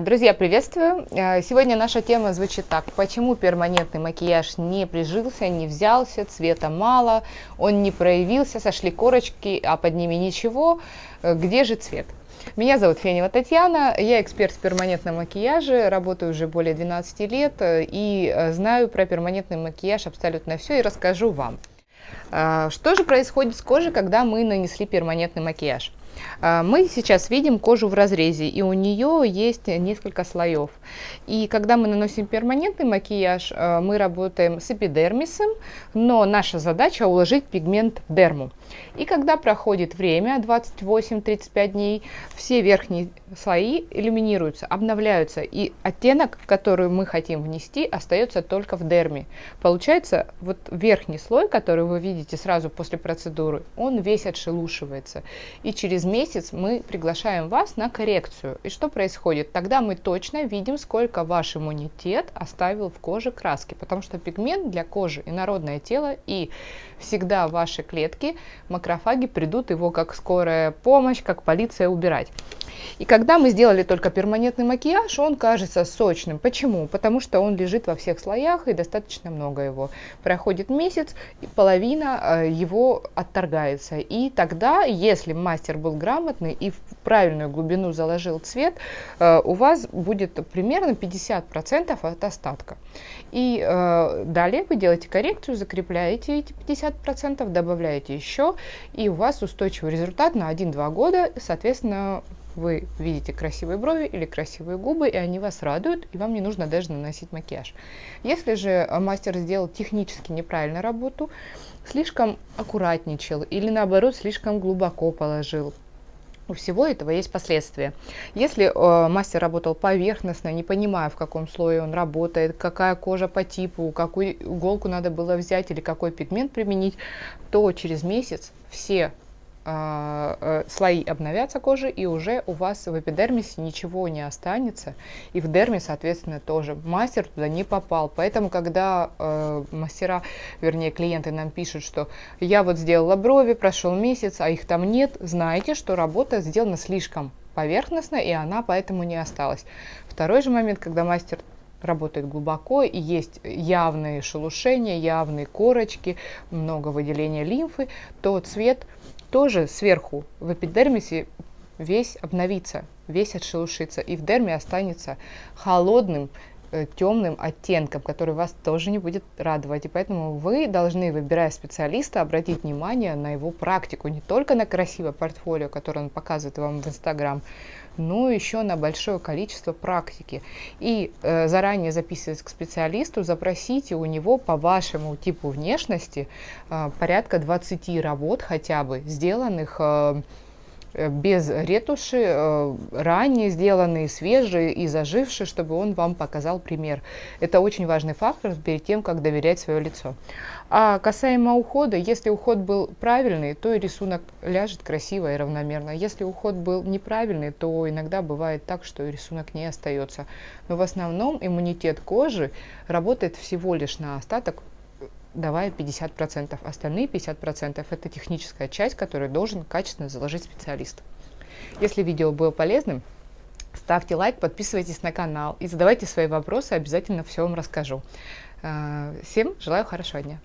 Друзья, приветствую! Сегодня наша тема звучит так. Почему перманентный макияж не прижился, не взялся, цвета мало, он не проявился, сошли корочки, а под ними ничего. Где же цвет? Меня зовут Фенева Татьяна, я эксперт в перманентном макияже, работаю уже более 12 лет и знаю про перманентный макияж абсолютно все и расскажу вам. Что же происходит с кожей, когда мы нанесли перманентный макияж? Мы сейчас видим кожу в разрезе, и у нее есть несколько слоев. И когда мы наносим перманентный макияж, мы работаем с эпидермисом, но наша задача уложить пигмент в дерму. И когда проходит время, 28-35 дней, все верхние слои элиминируются, обновляются, и оттенок, который мы хотим внести, остается только в дерме. Получается, вот верхний слой, который вы видите сразу после процедуры, он весь отшелушивается, и через месяц мы приглашаем вас на коррекцию. И что происходит? Тогда мы точно видим, сколько ваш иммунитет оставил в коже краски, потому что пигмент для кожи инородное тело, и всегда ваши клетки, макрофаги, придут его как скорая помощь, как полиция убирать. И когда мы сделали только перманентный макияж, он кажется сочным. Почему? Потому что он лежит во всех слоях и достаточно много его. Проходит месяц, и половина его отторгается. И тогда, если мастер был грамотный и в правильную глубину заложил цвет, у вас будет примерно 50% от остатка. И далее вы делаете коррекцию, закрепляете эти 50%, добавляете еще, и у вас устойчивый результат на 1-2 года, соответственно, вы видите красивые брови или красивые губы, и они вас радуют, и вам не нужно даже наносить макияж. Если же мастер сделал технически неправильно работу, слишком аккуратничал или наоборот слишком глубоко положил, у всего этого есть последствия. Если мастер работал поверхностно, не понимая, в каком слое он работает, какая кожа по типу, какую иголку надо было взять или какой пигмент применить, то через месяц все слои обновятся кожи, и уже у вас в эпидермисе ничего не останется, и в дерме, соответственно, тоже мастер туда не попал. Поэтому, когда клиенты нам пишут, что я вот сделала брови, прошел месяц, а их там нет, знайте, что работа сделана слишком поверхностно, и она поэтому не осталась. Второй же момент, когда мастер работает глубоко, и есть явные шелушения, явные корочки, много выделения лимфы, то цвет тоже сверху в эпидермисе весь обновится, весь отшелушится, и в дерме останется холодным, темным оттенком, который вас тоже не будет радовать. И поэтому вы должны, выбирая специалиста, обратить внимание на его практику, не только на красивое портфолио, которое он показывает вам в Instagram, но еще на большое количество практики. И заранее записываясь к специалисту, запросите у него по вашему типу внешности порядка 20 работ хотя бы, сделанных без ретуши, ранее сделанные, свежие и зажившие, чтобы он вам показал пример. Это очень важный фактор перед тем, как доверять свое лицо. А касаемо ухода, если уход был правильный, то и рисунок ляжет красиво и равномерно. Если уход был неправильный, то иногда бывает так, что и рисунок не остается. Но в основном иммунитет кожи работает всего лишь на остаток, давая 50%. Остальные 50% это техническая часть, которую должен качественно заложить специалист. Если видео было полезным, ставьте лайк, подписывайтесь на канал и задавайте свои вопросы, обязательно все вам расскажу. Всем желаю хорошего дня.